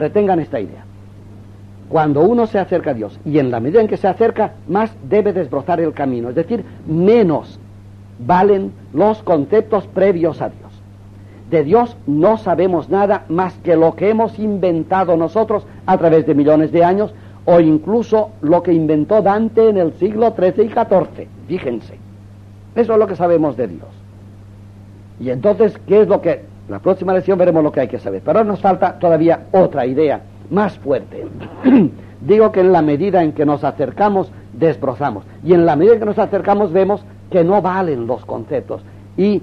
Retengan esta idea. Cuando uno se acerca a Dios, y en la medida en que se acerca, más debe desbrozar el camino, es decir, menos valen los conceptos previos a Dios. De Dios no sabemos nada más que lo que hemos inventado nosotros a través de millones de años, o incluso lo que inventó Dante en el siglo XIII y XIV, fíjense. Eso es lo que sabemos de Dios. Y entonces, ¿qué es lo que...? La próxima lección veremos lo que hay que saber, pero nos falta todavía otra idea más fuerte. Digo que en la medida en que nos acercamos, desbrozamos. Y en la medida en que nos acercamos, vemos que no valen los conceptos. Y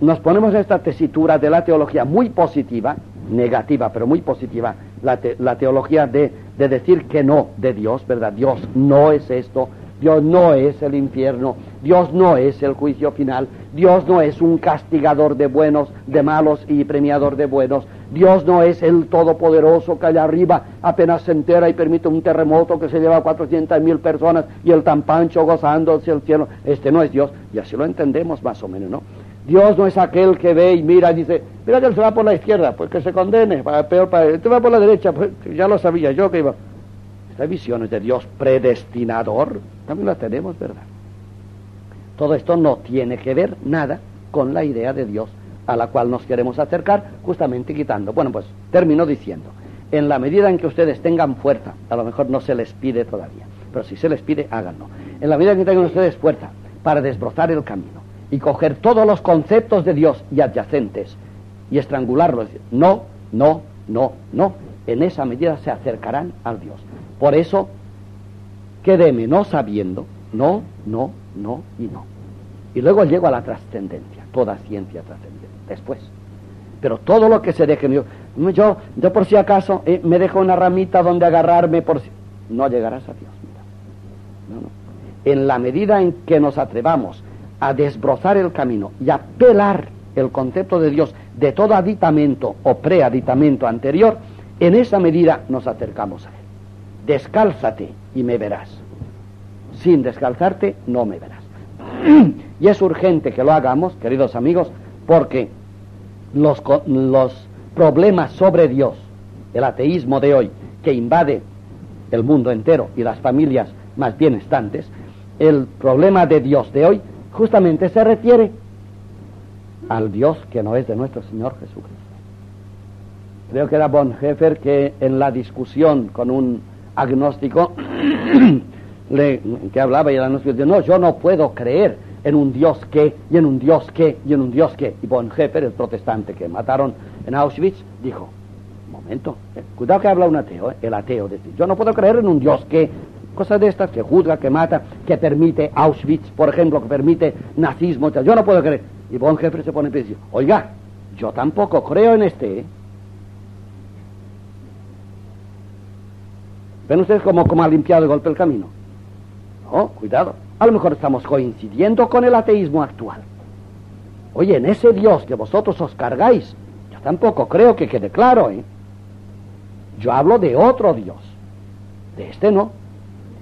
nos ponemos en esta tesitura de la teología muy positiva, negativa, pero muy positiva, la teología de decir que no de Dios, ¿verdad? Dios no es esto, Dios no es el infierno, Dios no es el juicio final, Dios no es un castigador de buenos, de malos y premiador de buenos, Dios no es el todopoderoso que allá arriba apenas se entera y permite un terremoto que se lleva a 400.000 personas y el tan pancho gozándose el cielo. Este no es Dios, y así lo entendemos más o menos, ¿no? Dios no es aquel que ve y mira y dice, mira que él se va por la izquierda, pues que se condene, peor para él, te va por la derecha, pues ya lo sabía yo que iba. Estas visiones de Dios predestinador también las tenemos, ¿verdad? Todo esto no tiene que ver nada con la idea de Dios a la cual nos queremos acercar, justamente quitando. Bueno, pues termino diciendo, en la medida en que ustedes tengan fuerza, a lo mejor no se les pide todavía, pero si se les pide, háganlo. En la medida en que tengan ustedes fuerza para desbrozar el camino y coger todos los conceptos de Dios y adyacentes y estrangularlos, no, no, no, no, en esa medida se acercarán al Dios. Por eso, quédeme no sabiendo, no, no, no y no. Y luego llego a la trascendencia, toda ciencia trascendente, después. Pero todo lo que se deje, yo por si acaso me dejo una ramita donde agarrarme, por si... No llegarás a Dios, mira. No, no. En la medida en que nos atrevamos a desbrozar el camino y a pelar el concepto de Dios de todo aditamento o preaditamento anterior, en esa medida nos acercamos a Él. Descálzate y me verás. Sin descalzarte no me verás. Y es urgente que lo hagamos, queridos amigos, porque los problemas sobre Dios, el ateísmo de hoy, que invade el mundo entero y las familias más bienestantes, el problema de Dios de hoy justamente se refiere al Dios que no es de nuestro Señor Jesucristo. Creo que era Bonhoeffer que en la discusión con un agnóstico que hablaba, y el agnóstico decía, no, yo no puedo creer en un Dios que, y en un Dios que, y en un Dios que. Y Bonhoeffer, el protestante que mataron en Auschwitz, dijo, un momento, cuidado que habla un ateo, el ateo, decir, yo no puedo creer en un Dios que. Cosas de estas, que juzga, que mata, que permite Auschwitz, por ejemplo, que permite nazismo, etc. Yo no puedo creer. Y Bonhoeffer se pone en pie y dice, oiga, yo tampoco creo en este. ¿Ven ustedes cómo ha limpiado de golpe el camino? No, cuidado. A lo mejor estamos coincidiendo con el ateísmo actual. Oye, en ese Dios que vosotros os cargáis, yo tampoco creo, que quede claro, Yo hablo de otro Dios. De este no.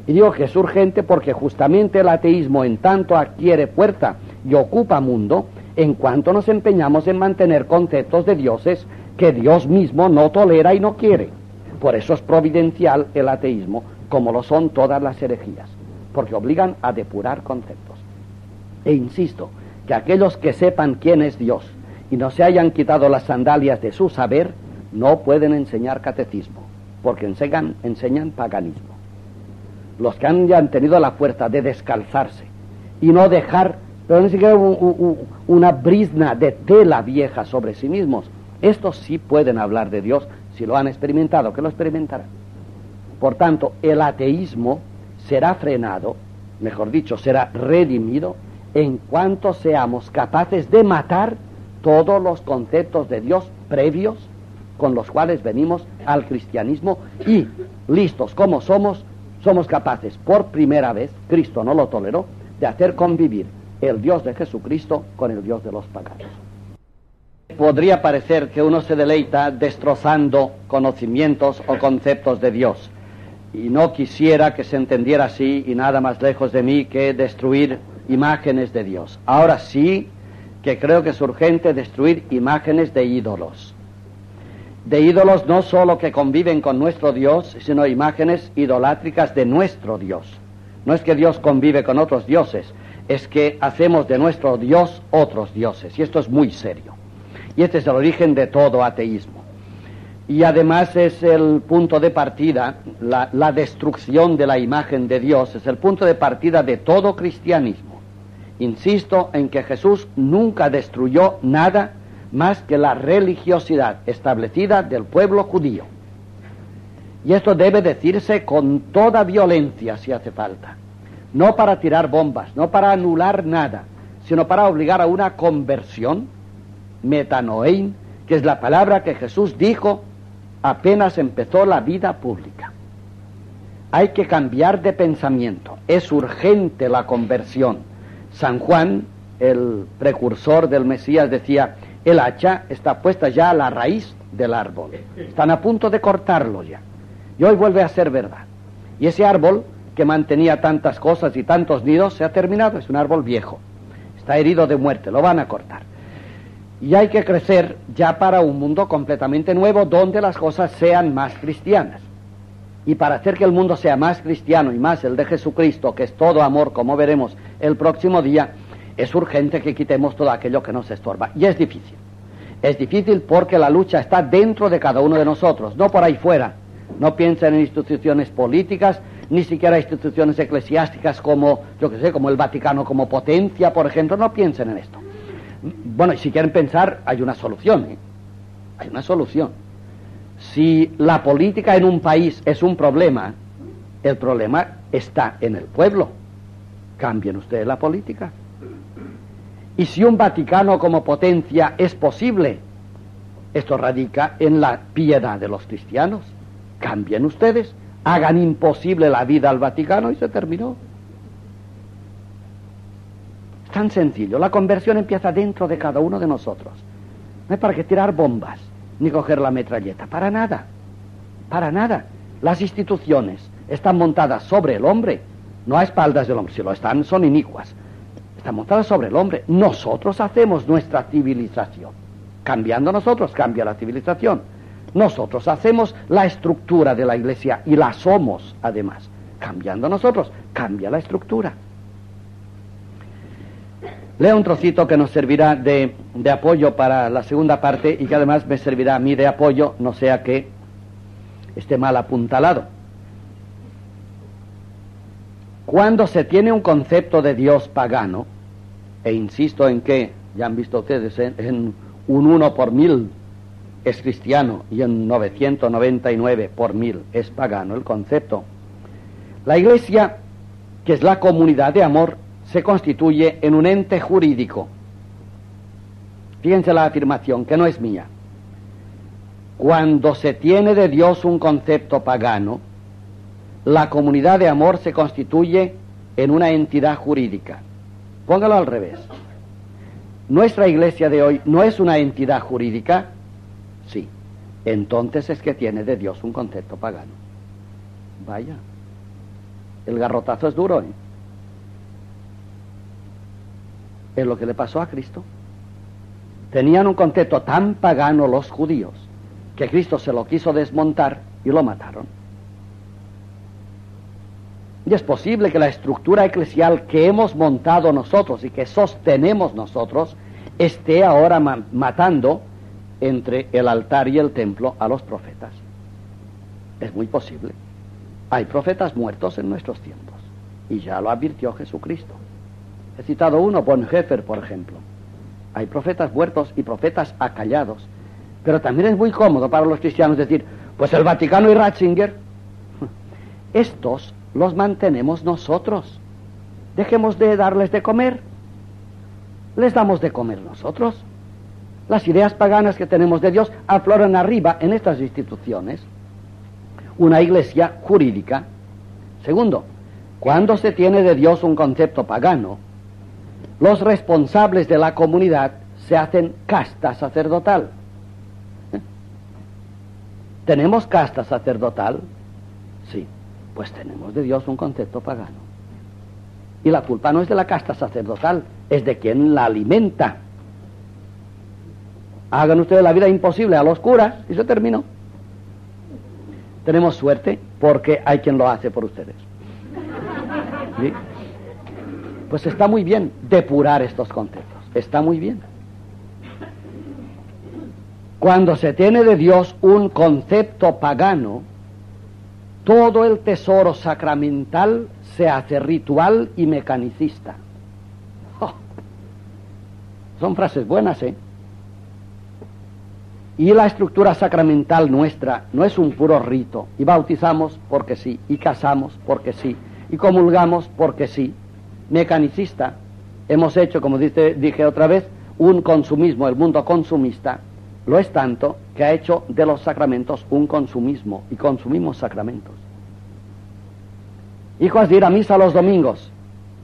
Y digo que es urgente porque justamente el ateísmo en tanto adquiere fuerza y ocupa mundo, en cuanto nos empeñamos en mantener conceptos de dioses que Dios mismo no tolera y no quiere. Por eso es providencial el ateísmo, como lo son todas las herejías, porque obligan a depurar conceptos. E insisto, que aquellos que sepan quién es Dios y no se hayan quitado las sandalias de su saber, no pueden enseñar catecismo, porque enseñan paganismo. Los que han tenido la fuerza de descalzarse y no dejar, pero ni siquiera una brizna de tela vieja sobre sí mismos, estos sí pueden hablar de Dios si lo han experimentado, que lo experimentarán. Por tanto, el ateísmo será frenado, mejor dicho, será redimido, en cuanto seamos capaces de matar todos los conceptos de Dios previos con los cuales venimos al cristianismo y, listos como somos capaces, por primera vez, Cristo no lo toleró, de hacer convivir el Dios de Jesucristo con el Dios de los paganos. Podría parecer que uno se deleita destrozando conocimientos o conceptos de Dios, y no quisiera que se entendiera así, y nada más lejos de mí que destruir imágenes de Dios. Ahora sí que creo que es urgente destruir imágenes de ídolos. de ídolos no solo que conviven con nuestro Dios, sino imágenes idolátricas de nuestro Dios. No es que Dios convive con otros dioses, es que hacemos de nuestro Dios otros dioses, y esto es muy serio. Y este es el origen de todo ateísmo. Y además es el punto de partida, la destrucción de la imagen de Dios, es el punto de partida de todo cristianismo. Insisto en que Jesús nunca destruyó nada más que la religiosidad establecida del pueblo judío. Y esto debe decirse con toda violencia si hace falta. No para tirar bombas, no para anular nada, sino para obligar a una conversión, metanoein, que es la palabra que Jesús dijo apenas empezó la vida pública. Hay que cambiar de pensamiento, es urgente la conversión. San Juan, el precursor del Mesías, decía: el hacha está puesta ya a la raíz del árbol, están a punto de cortarlo ya. Y hoy vuelve a ser verdad. Y ese árbol que mantenía tantas cosas y tantos nidos se ha terminado, es un árbol viejo, está herido de muerte, lo van a cortar. Y hay que crecer ya para un mundo completamente nuevo donde las cosas sean más cristianas. Y para hacer que el mundo sea más cristiano y más el de Jesucristo, que es todo amor, como veremos el próximo día, es urgente que quitemos todo aquello que nos estorba. Y es difícil. Es difícil porque la lucha está dentro de cada uno de nosotros, no por ahí fuera. No piensen en instituciones políticas, ni siquiera instituciones eclesiásticas como, yo qué sé, como el Vaticano, como potencia, por ejemplo. No piensen en esto. Bueno, y si quieren pensar, hay una solución, ¿eh? Hay una solución. Si la política en un país es un problema, el problema está en el pueblo. Cambien ustedes la política. Y si un Vaticano como potencia es posible, esto radica en la piedad de los cristianos. Cambien ustedes, hagan imposible la vida al Vaticano y se terminó. Es tan sencillo, la conversión empieza dentro de cada uno de nosotros. No es para que tirar bombas, ni coger la metralleta, para nada, para nada. Las instituciones están montadas sobre el hombre, no a espaldas del hombre, si lo están son inicuas. Está montada sobre el hombre. Nosotros hacemos nuestra civilización. Cambiando nosotros, cambia la civilización. Nosotros hacemos la estructura de la iglesia y la somos, además. Cambiando nosotros, cambia la estructura. Leo un trocito que nos servirá de apoyo para la segunda parte y que además me servirá a mí de apoyo, no sea que esté mal apuntalado. Cuando se tiene un concepto de Dios pagano, e insisto en que, ya han visto ustedes, en un 1 por 1000 es cristiano y en 999 por 1000 es pagano el concepto, la Iglesia, que es la comunidad de amor, se constituye en un ente jurídico. Fíjense la afirmación, que no es mía. Cuando se tiene de Dios un concepto pagano, la comunidad de amor se constituye en una entidad jurídica. Póngalo al revés. ¿Nuestra iglesia de hoy no es una entidad jurídica? Sí. Entonces es que tiene de Dios un concepto pagano. Vaya. El garrotazo es duro, ¿eh? Es lo que le pasó a Cristo. Tenían un concepto tan pagano los judíos que Cristo se lo quiso desmontar y lo mataron. Y es posible que la estructura eclesial que hemos montado nosotros y que sostenemos nosotros esté ahora matando entre el altar y el templo a los profetas. Es muy posible. Hay profetas muertos en nuestros tiempos y ya lo advirtió Jesucristo. He citado uno, Bonhoeffer, por ejemplo. Hay profetas muertos y profetas acallados. Pero también es muy cómodo para los cristianos decir, pues el Vaticano y Ratzinger, estos los mantenemos nosotros. Dejemos de darles de comer. Les damos de comer nosotros. Las ideas paganas que tenemos de Dios afloran arriba en estas instituciones. Una iglesia jurídica. Segundo, cuando se tiene de Dios un concepto pagano, los responsables de la comunidad se hacen casta sacerdotal. ¿Tenemos casta sacerdotal? Sí. Pues tenemos de Dios un concepto pagano. Y la culpa no es de la casta sacerdotal, es de quien la alimenta. Hagan ustedes la vida imposible a los curas y se terminó. Tenemos suerte porque hay quien lo hace por ustedes. ¿Sí? Pues está muy bien depurar estos conceptos, está muy bien. Cuando se tiene de Dios un concepto pagano, todo el tesoro sacramental se hace ritual y mecanicista. Oh, son frases buenas, ¿eh? Y la estructura sacramental nuestra no es un puro rito. Y bautizamos porque sí, y casamos porque sí, y comulgamos porque sí. Mecanicista, hemos hecho, como dije otra vez, un consumismo, el mundo consumista. Lo es tanto que ha hecho de los sacramentos un consumismo, y consumimos sacramentos. Hijos de ir a misa los domingos.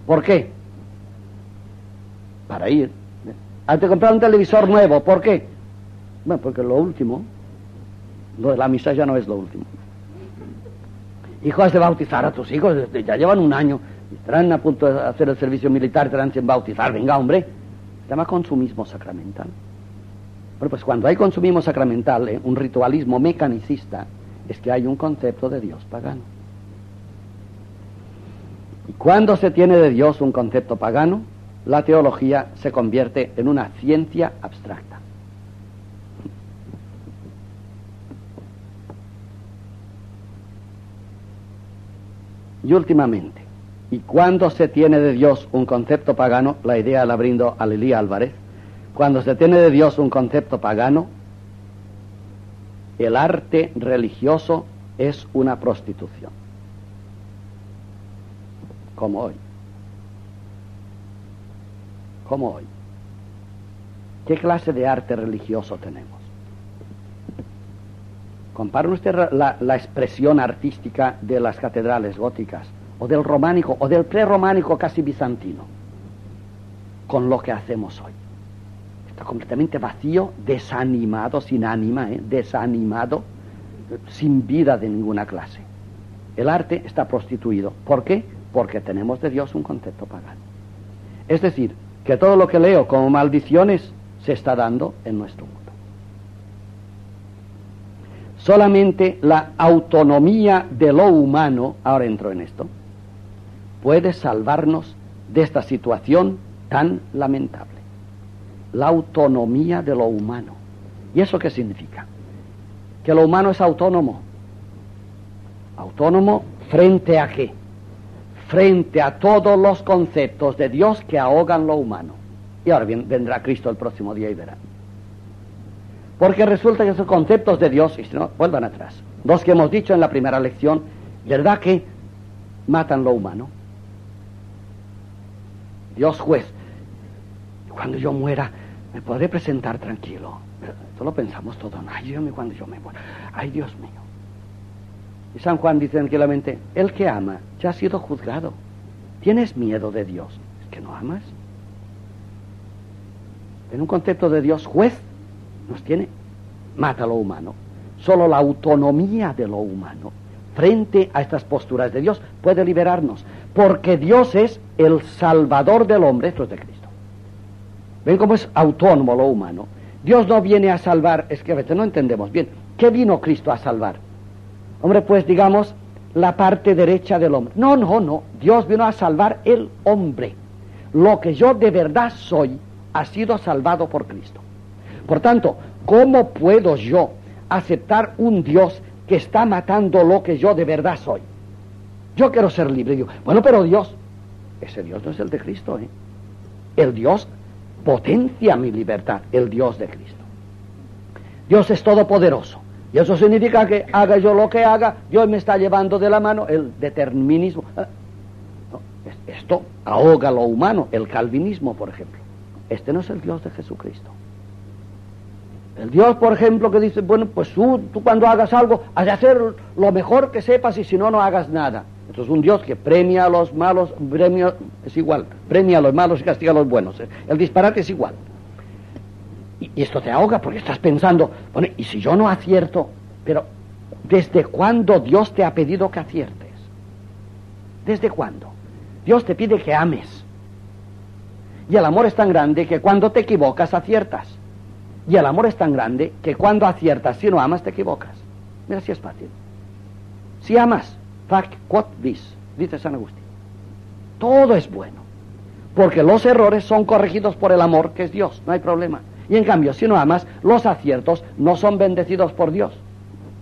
¿Por qué? Para ir. Hay que comprar un televisor nuevo. ¿Por qué? Bueno, porque lo último, lo de la misa ya no es lo último. Hijos de bautizar a tus hijos, ya llevan un año, estarán a punto de hacer el servicio militar, estarán sin bautizar. Venga, hombre. Se llama consumismo sacramental. Bueno, pues cuando hay consumismo sacramental, un ritualismo mecanicista, es que hay un concepto de Dios pagano. Y cuando se tiene de Dios un concepto pagano, la teología se convierte en una ciencia abstracta. Y últimamente, y cuando se tiene de Dios un concepto pagano, la idea la brindo a Lilia Álvarez, cuando se tiene de Dios un concepto pagano, el arte religioso es una prostitución. Como hoy. Como hoy. ¿Qué clase de arte religioso tenemos? Comparen usted la expresión artística de las catedrales góticas, o del románico, o del prerrománico casi bizantino, con lo que hacemos hoy. Está completamente vacío, desanimado, sin ánima, desanimado, sin vida de ninguna clase. El arte está prostituido. ¿Por qué? Porque tenemos de Dios un concepto pagano. Es decir, que todo lo que leo como maldiciones se está dando en nuestro mundo. Solamente la autonomía de lo humano, ahora entro en esto, puede salvarnos de esta situación tan lamentable. La autonomía de lo humano. ¿Y eso qué significa? Que lo humano es autónomo. ¿Autónomo frente a qué? Frente a todos los conceptos de Dios que ahogan lo humano. Y ahora bien, vendrá Cristo el próximo día y verá. Porque resulta que esos conceptos de Dios, y si no, vuelvan atrás, los que hemos dicho en la primera lección, ¿verdad que matan lo humano? Dios juez. Cuando yo muera, me podré presentar tranquilo. Esto lo pensamos todo. Ay, Dios mío, cuando yo me muera. Ay, Dios mío. Y San Juan dice tranquilamente, el que ama ya ha sido juzgado. ¿Tienes miedo de Dios? ¿Es que no amas? En un concepto de Dios juez nos tiene. Mata lo humano. Solo la autonomía de lo humano frente a estas posturas de Dios puede liberarnos. Porque Dios es el salvador del hombre. Esto es de Cristo. ¿Ven cómo es autónomo lo humano? Dios no viene a salvar, es que a veces no entendemos bien. ¿Qué vino Cristo a salvar? Hombre, pues digamos, la parte derecha del hombre. No, no, no. Dios vino a salvar el hombre. Lo que yo de verdad soy ha sido salvado por Cristo. Por tanto, ¿cómo puedo yo aceptar un Dios que está matando lo que yo de verdad soy? Yo quiero ser libre. Digo, bueno, pero Dios, ese Dios no es el de Cristo, ¿eh? El Dios potencia mi libertad, el Dios de Cristo. Dios es todopoderoso. Y eso significa que haga yo lo que haga, Dios me está llevando de la mano, el determinismo. No, esto ahoga lo humano, el calvinismo, por ejemplo. Este no es el Dios de Jesucristo. El Dios, por ejemplo, que dice, bueno, pues tú cuando hagas algo, has de hacer lo mejor que sepas y si no, no hagas nada. Esto es un Dios que premia a los malos, es igual, premia a los malos y castiga a los buenos. El disparate es igual. Y esto te ahoga porque estás pensando, bueno, ¿y si yo no acierto? Pero, ¿desde cuándo Dios te ha pedido que aciertes? ¿Desde cuándo? Dios te pide que ames. Y el amor es tan grande que cuando te equivocas, aciertas. Y el amor es tan grande que cuando aciertas, si no amas, te equivocas. Mira si es fácil. Si amas, fac quod vis, dice San Agustín. Todo es bueno, porque los errores son corregidos por el amor, que es Dios, no hay problema. Y en cambio, si no amas, los aciertos no son bendecidos por Dios,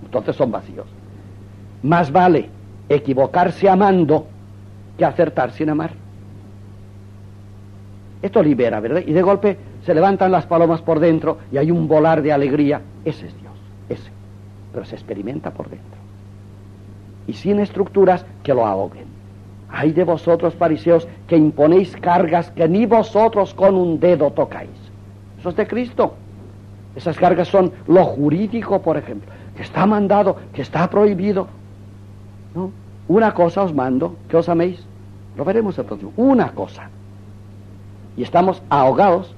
entonces son vacíos. Más vale equivocarse amando que acertar sin amar. Esto libera, ¿verdad? Y de golpe se levantan las palomas por dentro y hay un volar de alegría. Ese es Dios, ese. Pero se experimenta por dentro. Y sin estructuras que lo ahoguen. Ay de vosotros, fariseos, que imponéis cargas que ni vosotros con un dedo tocáis. Eso es de Cristo. Esas cargas son lo jurídico, por ejemplo, que está mandado, que está prohibido. ¿No? Una cosa os mando, que os améis. Lo veremos el próximo. Una cosa. Y estamos ahogados,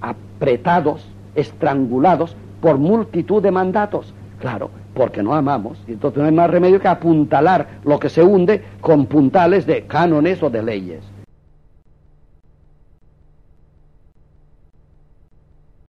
apretados, estrangulados por multitud de mandatos. Claro, porque no amamos. Y entonces no hay más remedio que apuntalar lo que se hunde con puntales de cánones o de leyes.